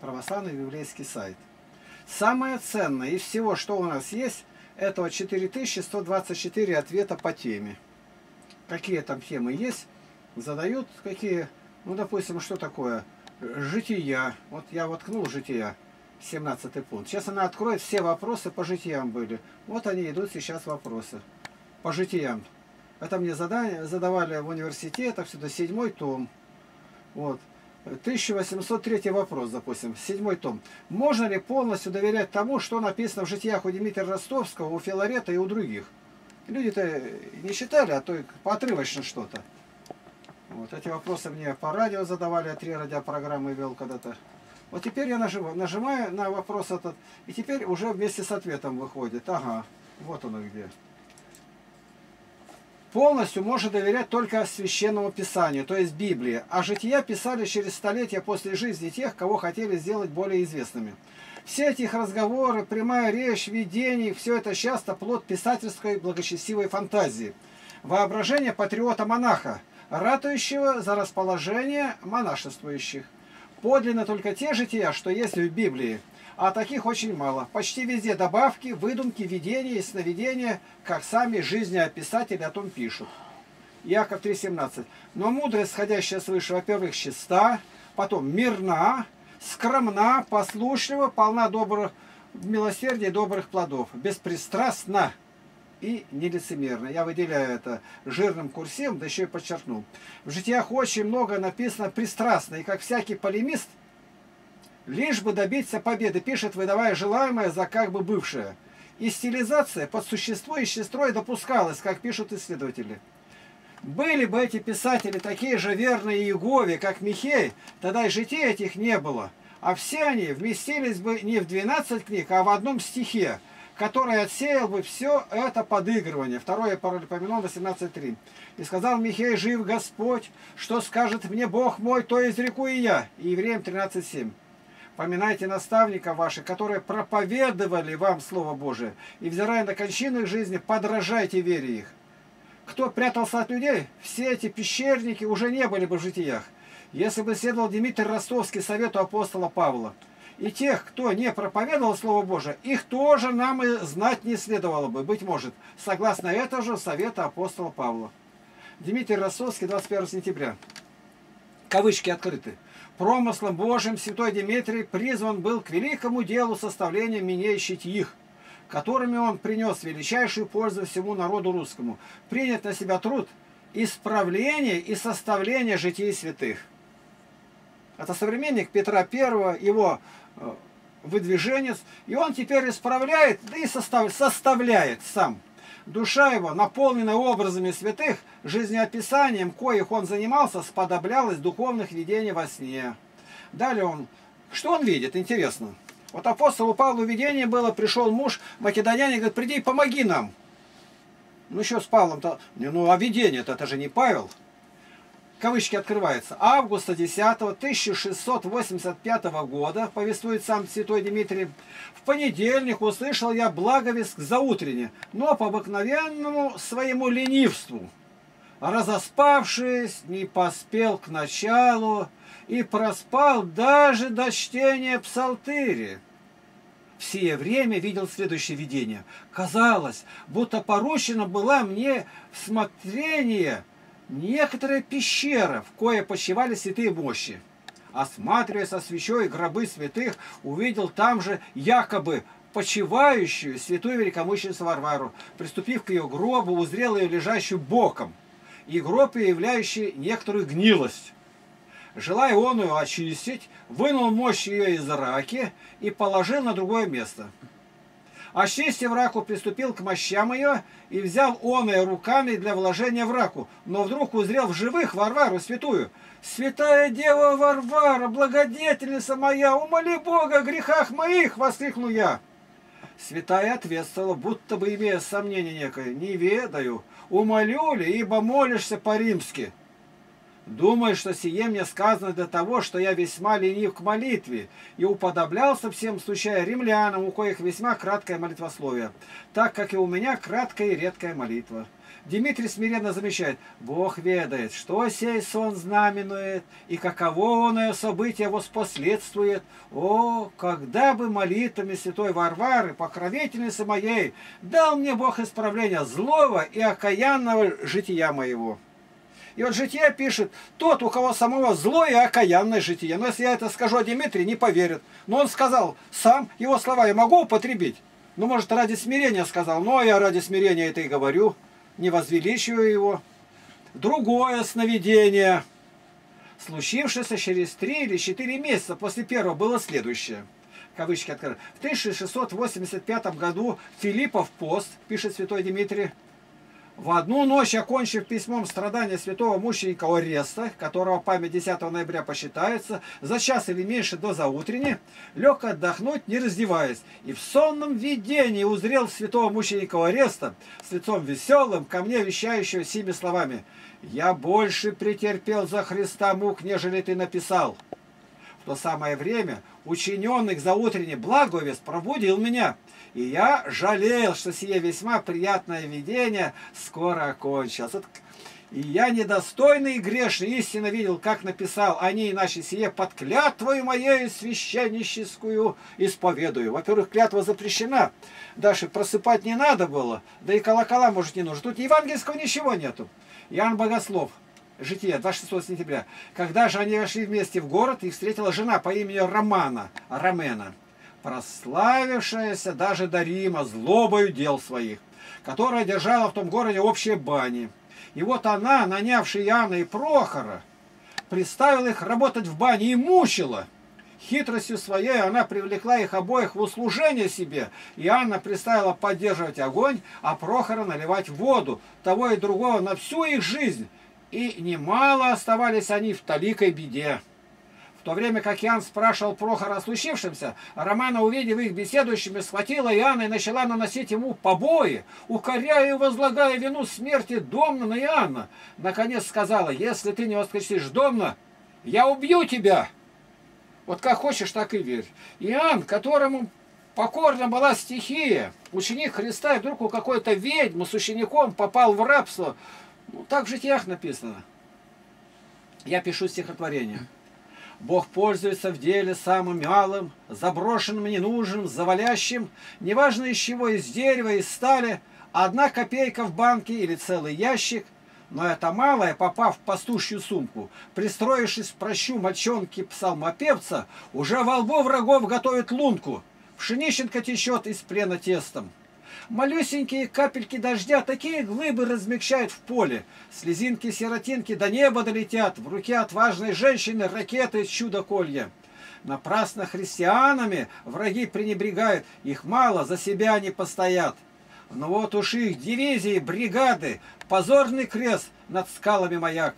православный библейский сайт. Самое ценное из всего, что у нас есть, это 4124 ответа по теме. Какие там темы есть, задают какие. Ну, допустим, что такое «Жития». Вот я воткнул «Жития», 17 пункт. Сейчас она откроет, все вопросы по «Житиям» были. Вот они идут сейчас, вопросы по «Житиям». Это мне задавали в университете, всюду, 7 том. Вот. 1803 вопрос, допустим, 7 том. Можно ли полностью доверять тому, что написано в «Житиях» у Дмитрия Ростовского, у Филарета и у других? Люди-то не читали, а то поотрывочно что-то. Вот эти вопросы мне по радио задавали, 3 радиопрограммы вел когда-то. Вот теперь я нажимаю на вопрос этот, и теперь уже вместе с ответом выходит. Ага, вот оно где. Полностью можно доверять только Священному Писанию, то есть Библии. А жития писали через столетия после жизни тех, кого хотели сделать более известными. Все эти их разговоры, прямая речь, видение, все это часто плод писательской благочестивой фантазии. Воображение патриота-монаха, ратующего за расположение монашествующих. Подлинно только те жития, что есть в Библии, а таких очень мало. Почти везде добавки, выдумки, видения и сновидения, как сами жизнеописатели о том пишут. Иаков 3:17. Но мудрость, сходящая свыше, во-первых, чиста, потом мирна, скромна, послушлива, полна добрых милосердия и добрых плодов, беспристрастна и нелицемерно. Я выделяю это жирным курсивом, да еще и подчеркнул. В житиях очень много написано пристрастно, и как всякий полемист, лишь бы добиться победы, пишет, выдавая желаемое за как бы бывшее. И стилизация под существующий строй допускалась, как пишут исследователи. Были бы эти писатели такие же верные Иегове, как Михей, тогда и житей этих не было. А все они вместились бы не в 12 книг, а в одном стихе, который отсеял бы все это подыгрывание. 2 Паралипоменон 18:3. «И сказал Михей: жив Господь, что скажет мне Бог мой, то изреку и я». И Евреям 13:7. «Поминайте наставников ваших, которые проповедовали вам Слово Божие, и, взирая на кончину их жизни, подражайте вере их». Кто прятался от людей, все эти пещерники уже не были бы в житиях. если бы следовал Дмитрий Ростовский совету апостола Павла. И тех, кто не проповедовал Слово Божие, их тоже нам и знать не следовало бы, быть может, согласно этого же совета апостола Павла. Дмитрий Ростовский, 21 сентября. Кавычки открыты. «Промыслом Божьим святой Дмитрий призван был к великому делу составления миней и щитьих, которыми он принес величайшую пользу всему народу русскому, принят на себя труд исправления и составления житий святых». Это современник Петра I, его выдвиженец, и он теперь исправляет, да и составляет сам. Душа его, наполненная образами святых, жизнеописанием, коих он занимался, сподоблялась духовных видений во сне. Далее он... Что он видит? Интересно. Вот апостолу Павлу видение было, пришел муж македонянин, говорит, приди и помоги нам. Ну еще с Павлом-то... Ну а видение-то, это же не Павел. Кавычки открываются. Августа 10 1685 года, повествует сам святой Дмитрий, в понедельник услышал я благовест к заутренне, но по обыкновенному своему ленивству, разоспавшись, не поспел к началу и проспал даже до чтения псалтыри. В сие время видел следующее видение. Казалось, будто поручена была мне всмотрение некоторые пещеры, в кое почивали святые мощи. Осматривая со свечой гробы святых, увидел там же якобы почивающую святую великомученицу Варвару. Приступив к ее гробу, узрел ее лежащую боком, и гроб являющий некоторую гнилость. Желая он ее очистить, вынул мощь ее из раки и положил на другое место. Очистив раку, приступил к мощам ее, и взял он ее руками для вложения в раку. Но вдруг узрел в живых Варвару святую. «Святая Дева Варвара, благодетельница моя, умоли Бога о грехах моих!» — воскликнул я. Святая ответствовала, будто бы имея сомнение некое. «Не ведаю, умолю ли, ибо молишься по-римски. Думаю, что сие мне сказано для того, что я весьма ленив к молитве и уподоблялся всем, случая римлянам, у коих весьма краткое молитвословие, так как и у меня краткая и редкая молитва». Дмитрий смиренно замечает, Бог ведает, что сей сон знаменует, и каково оное событие воспоследствует. О, когда бы молитвами святой Варвары, покровительницы моей, дал мне Бог исправление злого и окаянного жития моего. И вот житие пишет тот, у кого самого злое и окаянное житие. Но если я это скажу о Дмитрии, не поверит. Но он сказал сам, его слова я могу употребить. Ну, может, ради смирения сказал. Но я ради смирения это и говорю. Не возвеличиваю его. Другое сновидение, случившееся через 3 или 4 месяца после первого, было следующее. Кавычки открыты. В 1685 году Филиппов пост, пишет святой Дмитрий. В одну ночь, окончив письмом страдания святого мученика Ореста, которого память 10 ноября почитается, за час или меньше до заутренне, лег отдохнуть, не раздеваясь, и в сонном видении узрел святого мученика Ореста с лицом веселым, ко мне вещающего сими словами: «Я больше претерпел за Христа мук, нежели ты написал». В то самое время учиненный к заутренне благовест пробудил меня, и я жалел, что сие весьма приятное видение скоро окончилось. И я, недостойный и грешный, истинно видел, как написал, они иначе сие под клятвою моею священническую исповедую. Во-первых, клятва запрещена. Дальше просыпать не надо было, да и колокола, может, не нужно. Тут евангельского ничего нету. Иоанн Богослов. Житие, 26 сентября. Когда же они вошли вместе в город, их встретила жена по имени Ромена, прославившаяся даже до Рима злобою дел своих, которая держала в том городе общие бани. И вот она, нанявшая Иоанна и Прохора, приставила их работать в бане и мучила. Хитростью своей она привлекла их обоих в услужение себе. Иоанна приставила поддерживать огонь, а Прохора наливать воду, того и другого на всю их жизнь. И немало оставались они в толикой беде. В то время как Иоанн спрашивал Прохора о случившемся, Романа, увидев их беседующими, схватила Иоанна и начала наносить ему побои, укоряя и возлагая вину смерти Домна на Иоанна. Наконец сказала: «Если ты не воскресишь Домна, я убью тебя!» Вот как хочешь, так и верь. Иоанн, которому покорна была стихия, ученик Христа, и вдруг у какой-то ведьмы с учеником попал в рабство. Ну, так в житиях написано. я пишу стихотворение. Бог пользуется в деле самым малым, заброшенным, ненужным, завалящим, неважно из чего, из дерева, из стали, одна копейка в банке или целый ящик, но это малое, попав в пастушью сумку, пристроившись в прощу мочонки псалмопевца, уже во лбу врагов готовит лунку, пшениченка течет из плена тестом. Малюсенькие капельки дождя такие глыбы размягчают в поле. Слезинки-сиротинки до неба долетят. В руке отважной женщины ракеты чудо-колья. Напрасно христианами враги пренебрегают. Их мало, за себя они постоят. Но вот уж их дивизии, бригады, позорный крест над скалами маяк.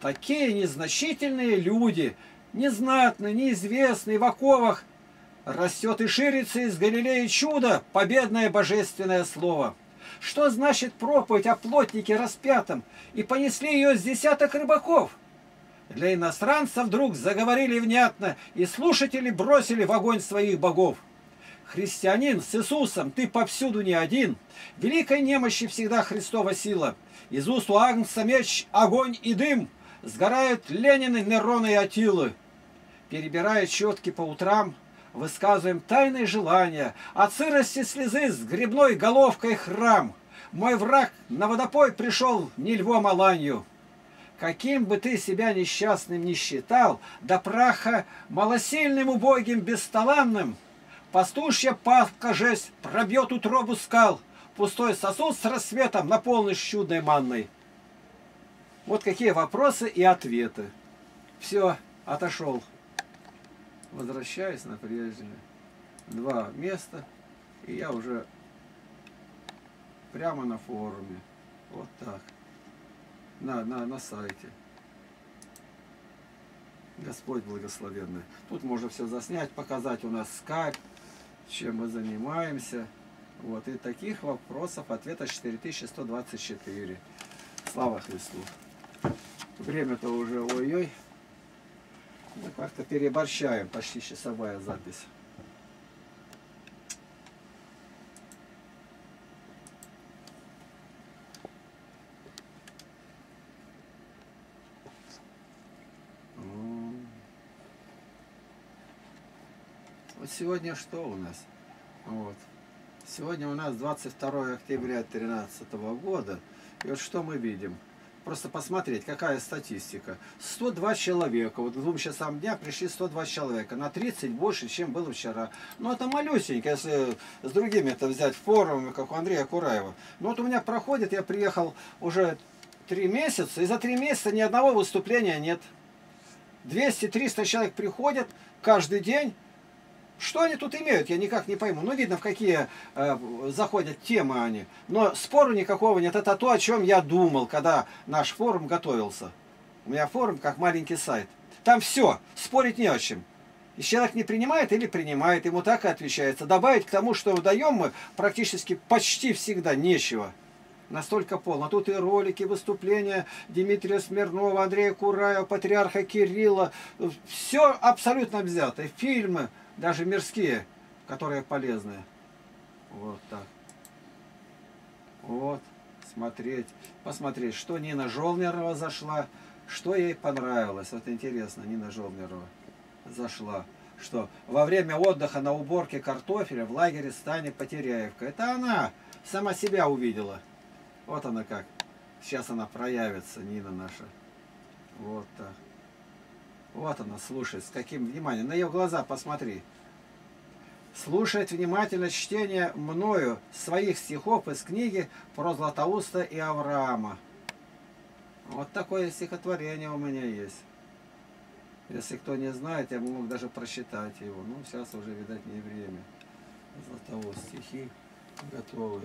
Такие незначительные люди, незнатные, неизвестные, в оковах, растет и ширится из Галилеи чудо, победное божественное слово. Что значит проповедь о плотнике распятом? И понесли ее с десяток рыбаков. Для иностранцев вдруг заговорили внятно, и слушатели бросили в огонь своих богов. Христианин с Иисусом, ты повсюду не один. Великой немощи всегда Христова сила. Из уст у Агнца меч, огонь и дым. Сгорают Ленины, Нероны и Атилы. Перебирая четки по утрам, высказываем тайные желания, от сырости слезы с грибной головкой храм. Мой враг на водопой пришел не львом, а ланью. Каким бы ты себя несчастным ни считал, до праха малосильным, убогим, бесталанным, пастушья пастка жесть пробьет утробу скал, пустой сосуд с рассветом наполнишь чудной манной. Вот какие вопросы и ответы. Все, отошел. Возвращаюсь на прежнее два места, и я уже прямо на форуме, вот так, на сайте. Господь благословенный. Тут можно все заснять, показать у нас скайп, чем мы занимаемся. Вот, и таких вопросов, ответов 4124. Слава Христу. Время-то уже ой-ой. Мы как-то переборщаем, почти часовая запись. Вот сегодня что у нас? Вот. Сегодня у нас 22 октября 2013 года. И вот что мы видим? Просто посмотреть, какая статистика. 102 человека. Вот к 2 часам дня пришли 102 человека. На 30 больше, чем было вчера. Но это малюсенько, если с другими это взять форумами, как у Андрея Кураева. Но вот у меня проходит, я приехал уже 3 месяца, и за 3 месяца ни одного выступления нет. 200-300 человек приходят каждый день. Что они тут имеют, я никак не пойму. Ну, видно, в какие заходят темы они. Но спору никакого нет. Это то, о чем я думал, когда наш форум готовился. У меня форум как маленький сайт. Там все, спорить не о чем. И человек не принимает или принимает, ему так и отвечается. Добавить к тому, что даем мы, практически почти всегда нечего. Настолько полно. Тут и ролики, выступления Дмитрия Смирнова, Андрея Кураева, Патриарха Кирилла. Все абсолютно взято. Фильмы. Даже мирские, которые полезны. Вот так. Вот. Смотреть. Посмотреть, что Нина Жолнерова зашла. Что ей понравилось. Вот интересно, Нина Жолнерова зашла. Что во время отдыха на уборке картофеля в лагере стане Потеряевка. Это она сама себя увидела. Вот она как. Сейчас она проявится, Нина наша. Вот так. Вот она слушает, с каким вниманием. На ее глаза посмотри. Слушает внимательно чтение мною своих стихов из книги про Златоуста и Авраама. Вот такое стихотворение у меня есть. Если кто не знает, я мог даже прочитать его. Ну, сейчас уже, видать, не время. Златоуст стихи готовы.